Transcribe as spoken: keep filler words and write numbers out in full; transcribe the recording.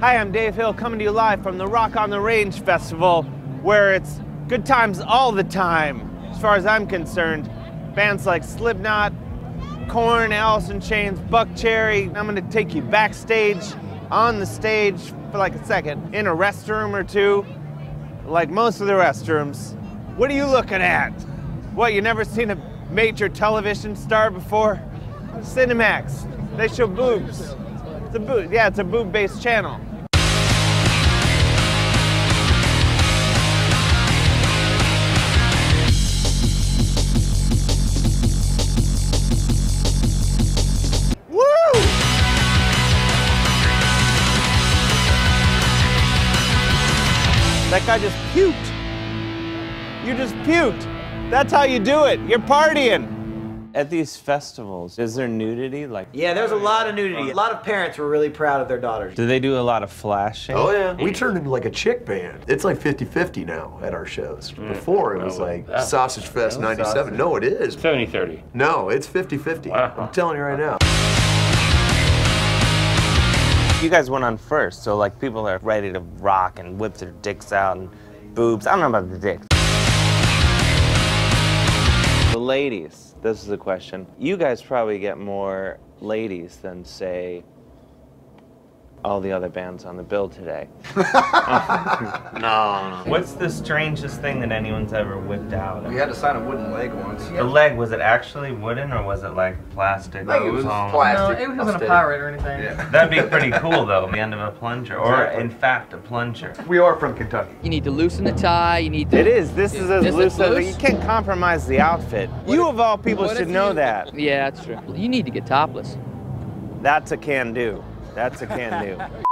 Hi, I'm Dave Hill coming to you live from the Rock on the Range Festival, where it's good times all the time, as far as I'm concerned. Bands like Slipknot, Korn, Alice in Chains, Buckcherry. I'm gonna take you backstage, on the stage for like a second, in a restroom or two, like most of the restrooms. What are you looking at? What, you never seen a major television star before? Cinemax, they show boobs. It's a boob, yeah, it's a boob-based channel. That guy just puked. You just puked. That's how you do it. You're partying. At these festivals, is there nudity? Like, yeah, there's a lot of nudity. A lot of parents were really proud of their daughters. Do they do a lot of flashing? Oh, yeah. We turned into like a chick band. It's like fifty fifty now at our shows. Mm. Before, it was no, like that, Sausage Fest ninety-seven. Sausage. No, it is. seventy thirty. No, it's fifty fifty. Wow. I'm telling you right now. You guys went on first, so like people are ready to rock and whip their dicks out and boobs. I don't know about the dicks. The ladies, this is the question. You guys probably get more ladies than, say, all the other bands on the bill today. no, no. What's the strangest thing that anyone's ever whipped out? We had to sign a wooden leg once. The leg, was it actually wooden or was it like plastic? No, it was plastic. No, it wasn't plastic. A pirate or anything. Yeah. That'd be pretty cool though, the end of a plunger, or exactly. In fact, a plunger. We are from Kentucky. You need to loosen the tie, you need to... It is, this is as loose as... You can't compromise the outfit. What you if, of all people should know you... that. Yeah, that's true. You need to get topless. That's a can-do. That's a can-do.